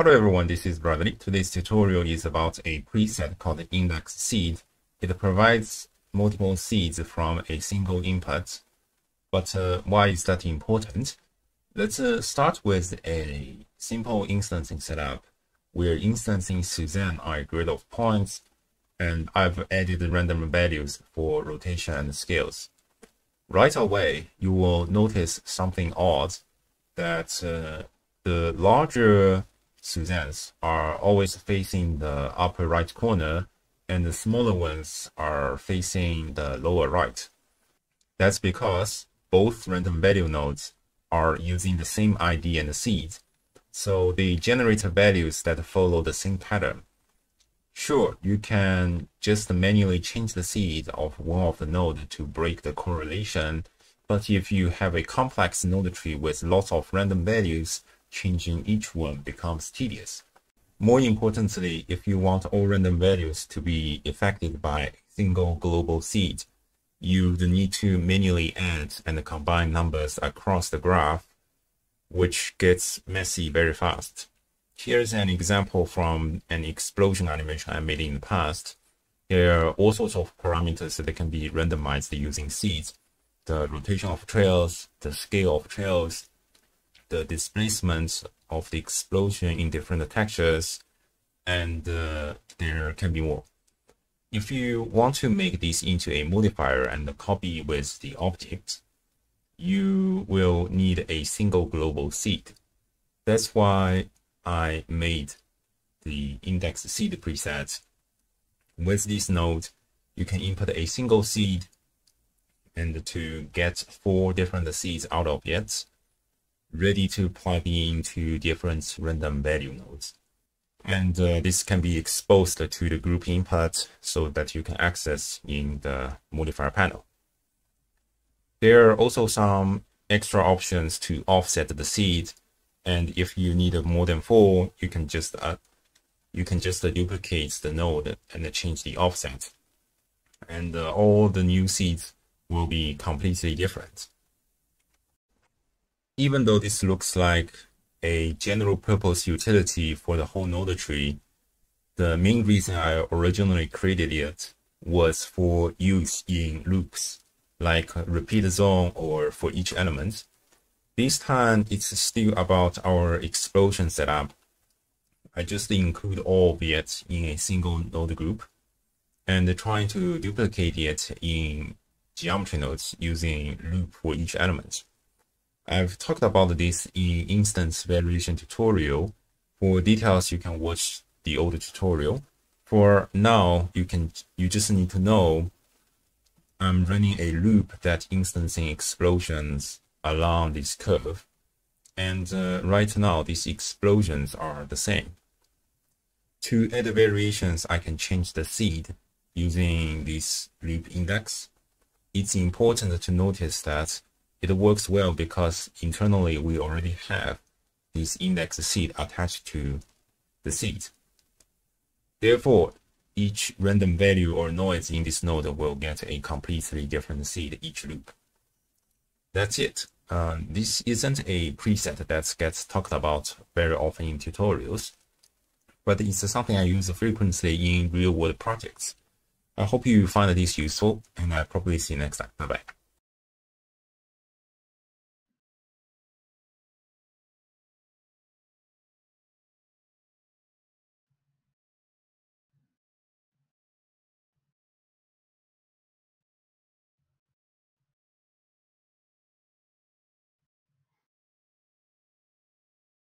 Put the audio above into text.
Hello everyone, this is Bradley. Today's tutorial is about a preset called Index Seed. It provides multiple seeds from a single input. But why is that important? Let's start with a simple instancing setup. We're instancing Suzanne on a grid of points, and I've added random values for rotation and scales. Right away, you will notice something odd, that the larger Suzannes are always facing the upper right corner, and the smaller ones are facing the lower right. That's because both random value nodes are using the same ID and the seed, so they generate values that follow the same pattern. Sure, you can just manually change the seed of one of the nodes to break the correlation, but if you have a complex node tree with lots of random values, changing each one becomes tedious. More importantly, if you want all random values to be affected by a single global seed, you need to manually add and combine numbers across the graph, which gets messy very fast. Here's an example from an explosion animation I made in the past. There are all sorts of parameters that can be randomized using seeds: the rotation of trails, the scale of trails, the displacement of the explosion in different textures, and there can be more. If you want to make this into a modifier and copy with the object, you will need a single global seed. That's why I made the index seed preset. With this node, you can input a single seed, and to get four different seeds out of it, ready to plug into different random value nodes. And this can be exposed to the group input so that you can access in the modifier panel. There are also some extra options to offset the seed, and if you need more than four, you can just duplicate the node and change the offset, and all the new seeds will be completely different. Even though this looks like a general purpose utility for the whole node tree, the main reason I originally created it was for use in loops like repeat zone or for each element. This time it's still about our explosion setup. I just include all of it in a single node group and trying to duplicate it in geometry nodes using loop for each element. I've talked about this in instance variation tutorial. For details, you can watch the older tutorial. For now, you just need to know I'm running a loop that instancing explosions along this curve, and right now these explosions are the same. To add variations, I can change the seed using this loop index. It's important to notice that it works well because internally we already have this index seed attached to the seed. Therefore, each random value or noise in this node will get a completely different seed each loop. That's it. This isn't a preset that gets talked about very often in tutorials, but it's something I use frequently in real-world projects. I hope you find this useful, and I'll probably see you next time. Bye-bye.